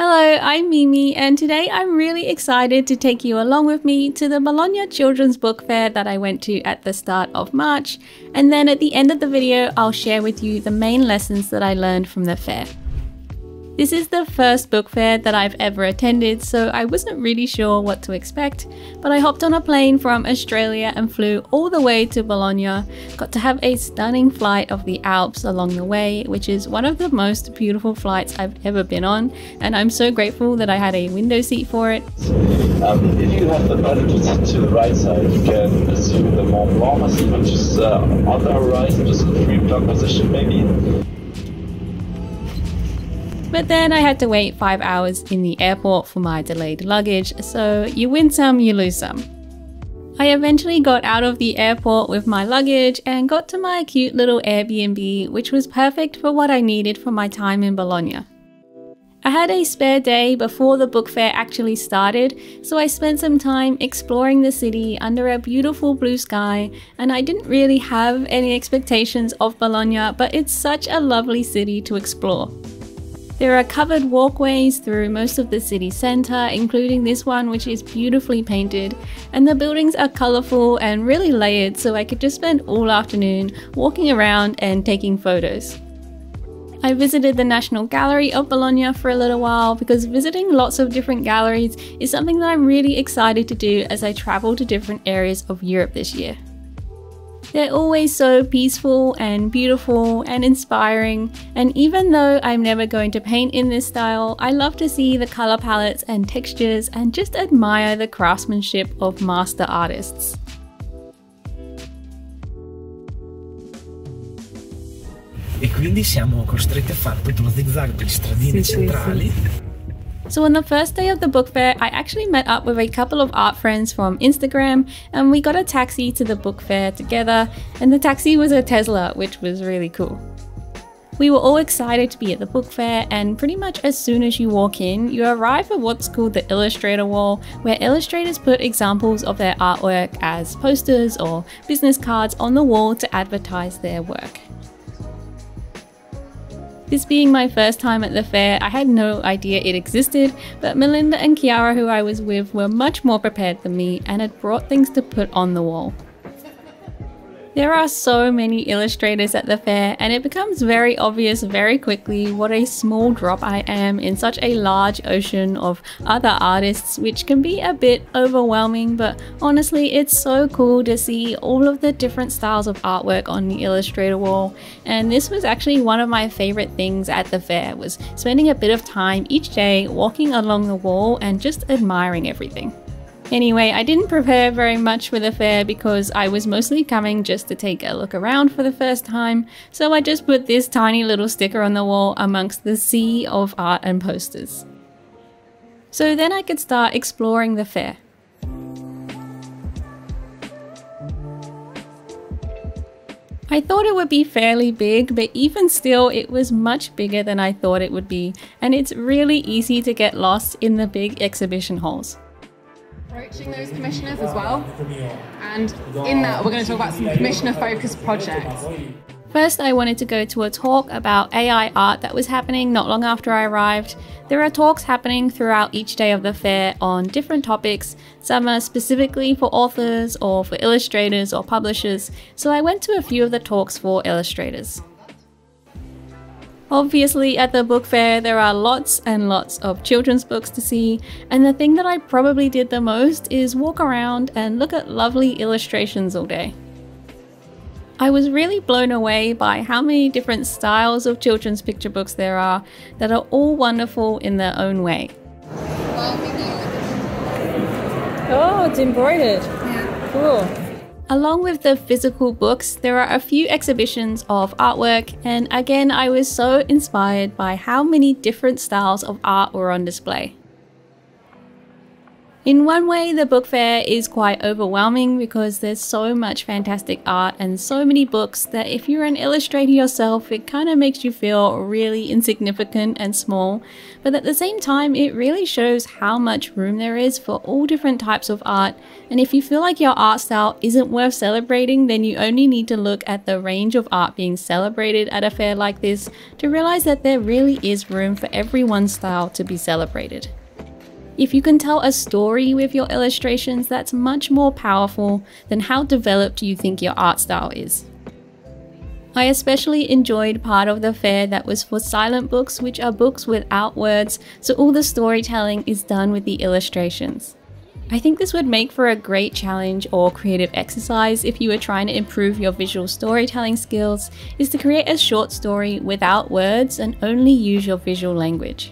Hello, I'm Mimi, and today I'm really excited to take you along with me to the Bologna Children's Book Fair that I went to at the start of March, and then at the end of the video I'll share with you the main lessons that I learned from the fair. This is the first book fair that I've ever attended, so I wasn't really sure what to expect, but I hopped on a plane from Australia and flew all the way to Bologna, got to have a stunning flight of the Alps along the way, which is one of the most beautiful flights I've ever been on, and I'm so grateful that I had a window seat for it. If you have the paddle to the right side, you can assume the Mont Blanc massif, which is on the horizon, just in the 3 o'clock position maybe. But then I had to wait 5 hours in the airport for my delayed luggage, so you win some, you lose some. I eventually got out of the airport with my luggage and got to my cute little Airbnb, which was perfect for what I needed for my time in Bologna. I had a spare day before the book fair actually started, so I spent some time exploring the city under a beautiful blue sky, and I didn't really have any expectations of Bologna, but it's such a lovely city to explore. There are covered walkways through most of the city centre, including this one which is beautifully painted, and the buildings are colourful and really layered, so I could just spend all afternoon walking around and taking photos. I visited the National Gallery of Bologna for a little while because visiting lots of different galleries is something that I'm really excited to do as I travel to different areas of Europe this year. They're always so peaceful and beautiful and inspiring, and even though I'm never going to paint in this style, I love to see the colour palettes and textures and just admire the craftsmanship of master artists. E quindi siamo costretti a fare tutto lo zigzag per le stradine centrali. So on the first day of the book fair, I actually met up with a couple of art friends from Instagram, and we got a taxi to the book fair together, and the taxi was a Tesla, which was really cool. We were all excited to be at the book fair, and pretty much as soon as you walk in, you arrive at what's called the Illustrator Wall, where illustrators put examples of their artwork as posters or business cards on the wall to advertise their work. This being my first time at the fair, I had no idea it existed, but Melinda and Chiara, who I was with, were much more prepared than me and had brought things to put on the wall. There are so many illustrators at the fair, and it becomes very obvious very quickly what a small drop I am in such a large ocean of other artists, which can be a bit overwhelming, but honestly it's so cool to see all of the different styles of artwork on the Illustrator Wall, and this was actually one of my favorite things at the fair, was spending a bit of time each day walking along the wall and just admiring everything. Anyway, I didn't prepare very much for the fair because I was mostly coming just to take a look around for the first time, so I just put this tiny little sticker on the wall amongst the sea of art and posters. So then I could start exploring the fair. I thought it would be fairly big, but even still it was much bigger than I thought it would be, and it's really easy to get lost in the big exhibition halls. Approaching those commissioners as well, and in that we're going to talk about some commissioner focused projects. First, I wanted to go to a talk about AI art that was happening not long after I arrived. There are talks happening throughout each day of the fair on different topics. Some are specifically for authors or for illustrators or publishers, so I went to a few of the talks for illustrators. Obviously, at the book fair there are lots and lots of children's books to see, and the thing that I probably did the most is walk around and look at lovely illustrations all day. I was really blown away by how many different styles of children's picture books there are that are all wonderful in their own way. Oh, it's embroidered. Yeah. Cool. Along with the physical books, there are a few exhibitions of artwork, and again I was so inspired by how many different styles of art were on display. In one way, the book fair is quite overwhelming because there's so much fantastic art and so many books that if you're an illustrator yourself, it kind of makes you feel really insignificant and small. But at the same time, it really shows how much room there is for all different types of art. And if you feel like your art style isn't worth celebrating, then you only need to look at the range of art being celebrated at a fair like this to realize that there really is room for everyone's style to be celebrated. If you can tell a story with your illustrations, that's much more powerful than how developed you think your art style is. I especially enjoyed part of the fair that was for silent books, which are books without words, so all the storytelling is done with the illustrations. I think this would make for a great challenge or creative exercise if you were trying to improve your visual storytelling skills, is to create a short story without words and only use your visual language.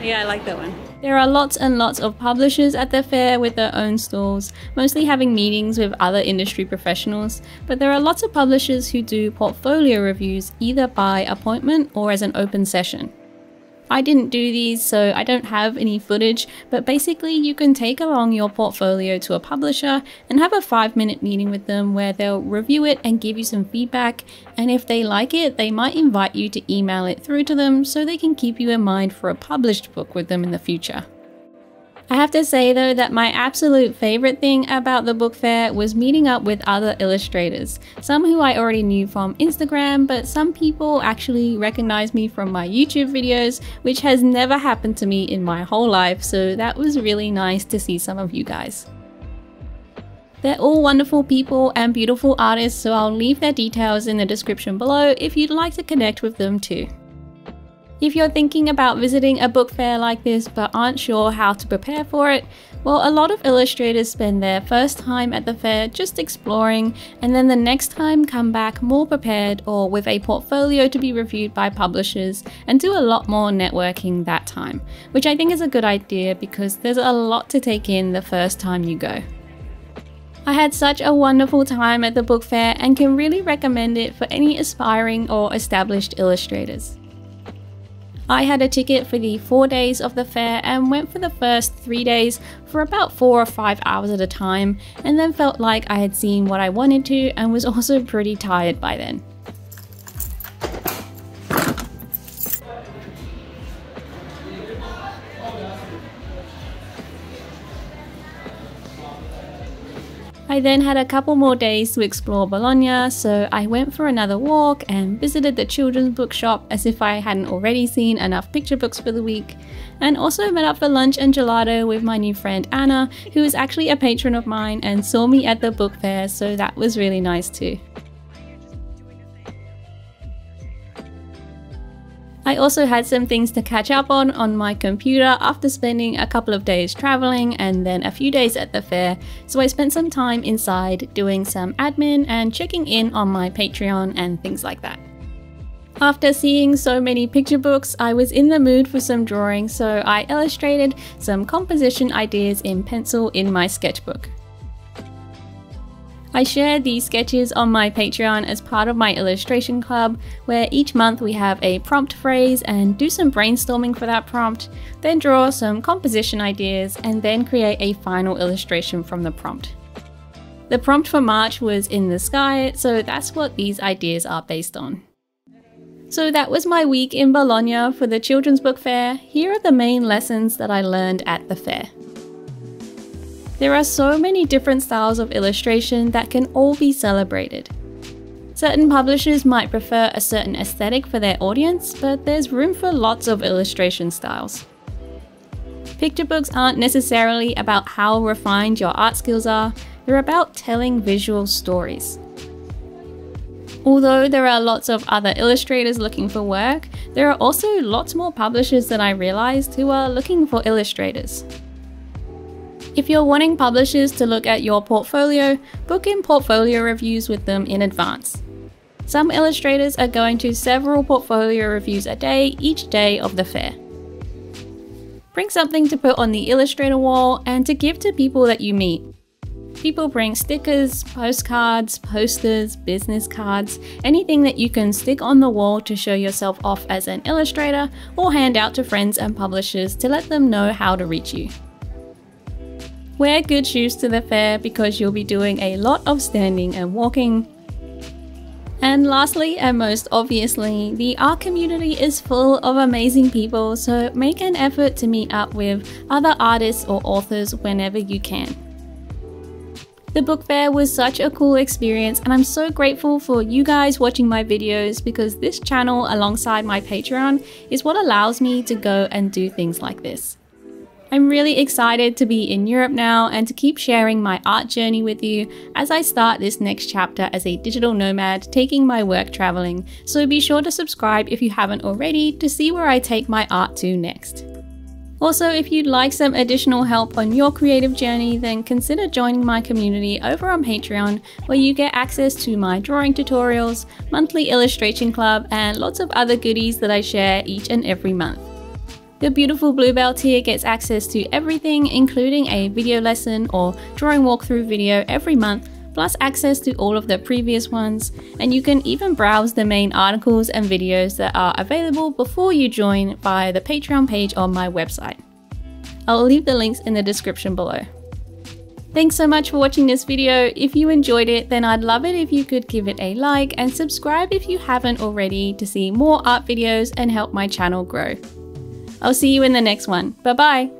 Yeah, I like that one. There are lots and lots of publishers at the fair with their own stalls, mostly having meetings with other industry professionals, but there are lots of publishers who do portfolio reviews either by appointment or as an open session. I didn't do these, so I don't have any footage, but basically you can take along your portfolio to a publisher and have a 5-minute meeting with them where they'll review it and give you some feedback, and if they like it, they might invite you to email it through to them so they can keep you in mind for a published book with them in the future. I have to say though that my absolute favorite thing about the book fair was meeting up with other illustrators, some who I already knew from Instagram, but some people actually recognized me from my YouTube videos, which has never happened to me in my whole life, so that was really nice to see some of you guys. They're all wonderful people and beautiful artists, so I'll leave their details in the description below if you'd like to connect with them too. If you're thinking about visiting a book fair like this but aren't sure how to prepare for it, well, a lot of illustrators spend their first time at the fair just exploring, and then the next time come back more prepared or with a portfolio to be reviewed by publishers and do a lot more networking that time, which I think is a good idea because there's a lot to take in the first time you go. I had such a wonderful time at the book fair and can really recommend it for any aspiring or established illustrators. I had a ticket for the 4 days of the fair and went for the first 3 days for about 4 or 5 hours at a time, and then felt like I had seen what I wanted to and was also pretty tired by then. I then had a couple more days to explore Bologna, so I went for another walk and visited the children's bookshop as if I hadn't already seen enough picture books for the week, and also met up for lunch and gelato with my new friend Anna, who is actually a patron of mine and saw me at the book fair, so that was really nice too. I also had some things to catch up on my computer after spending a couple of days traveling and then a few days at the fair, so I spent some time inside doing some admin and checking in on my Patreon and things like that. After seeing so many picture books, I was in the mood for some drawing, so I illustrated some composition ideas in pencil in my sketchbook. I share these sketches on my Patreon as part of my illustration club, where each month we have a prompt phrase and do some brainstorming for that prompt, then draw some composition ideas, and then create a final illustration from the prompt. The prompt for March was in the sky, so that's what these ideas are based on. So that was my week in Bologna for the Children's Book Fair. Here are the main lessons that I learned at the fair. There are so many different styles of illustration that can all be celebrated. Certain publishers might prefer a certain aesthetic for their audience, but there's room for lots of illustration styles. Picture books aren't necessarily about how refined your art skills are, they're about telling visual stories. Although there are lots of other illustrators looking for work, there are also lots more publishers than I realized who are looking for illustrators. If you're wanting publishers to look at your portfolio, book in portfolio reviews with them in advance. Some illustrators are going to several portfolio reviews a day each day of the fair. Bring something to put on the Illustrator wall and to give to people that you meet. People bring stickers, postcards, posters, business cards, anything that you can stick on the wall to show yourself off as an illustrator or hand out to friends and publishers to let them know how to reach you. Wear good shoes to the fair because you'll be doing a lot of standing and walking. And lastly, and most obviously, the art community is full of amazing people, so make an effort to meet up with other artists or authors whenever you can. The book fair was such a cool experience, and I'm so grateful for you guys watching my videos because this channel, alongside my Patreon, is what allows me to go and do things like this. I'm really excited to be in Europe now and to keep sharing my art journey with you as I start this next chapter as a digital nomad taking my work traveling, so be sure to subscribe if you haven't already to see where I take my art to next. Also, if you'd like some additional help on your creative journey, then consider joining my community over on Patreon, where you get access to my drawing tutorials, monthly illustration club, and lots of other goodies that I share each and every month. The beautiful Bluebell tier gets access to everything, including a video lesson or drawing walkthrough video every month, plus access to all of the previous ones, and you can even browse the main articles and videos that are available before you join via the Patreon page on my website. I'll leave the links in the description below. Thanks so much for watching this video. If you enjoyed it, then I'd love it if you could give it a like and subscribe if you haven't already to see more art videos and help my channel grow. I'll see you in the next one. Bye bye!